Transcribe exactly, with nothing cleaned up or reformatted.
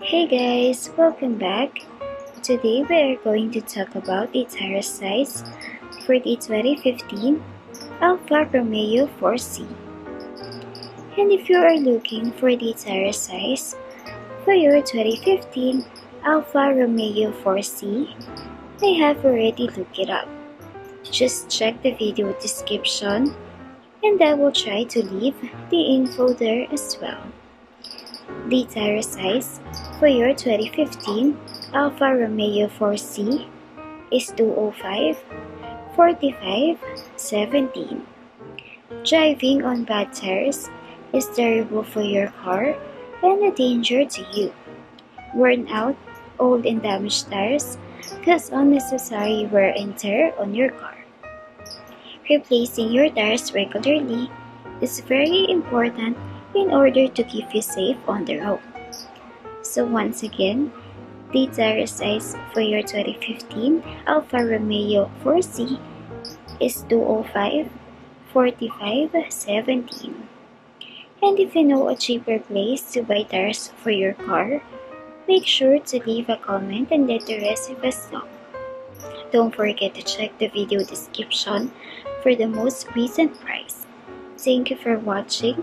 Hey guys, welcome back. Today we are going to talk about the tire size for the twenty fifteen Alfa Romeo four C. And if you are looking for the tire size for your twenty fifteen Alfa Romeo four C, I have already looked it up. Just check the video description and I will try to leave the info there as well. The tire size for your twenty fifteen Alfa Romeo four C is two oh five, forty-five, seventeen. Driving on bad tires is terrible for your car and a danger to you. Worn out, old and damaged tires cause unnecessary wear and tear on your car. Replacing your tires regularly is very important in order to keep you safe on the road. So once again, the tire size for your twenty fifteen Alfa Romeo four C is two oh five, forty-five, seventeen. And if you know a cheaper place to buy tires for your car, make sure to leave a comment and let the rest of us know. Don't forget to check the video description for the most recent price. Thank you for watching.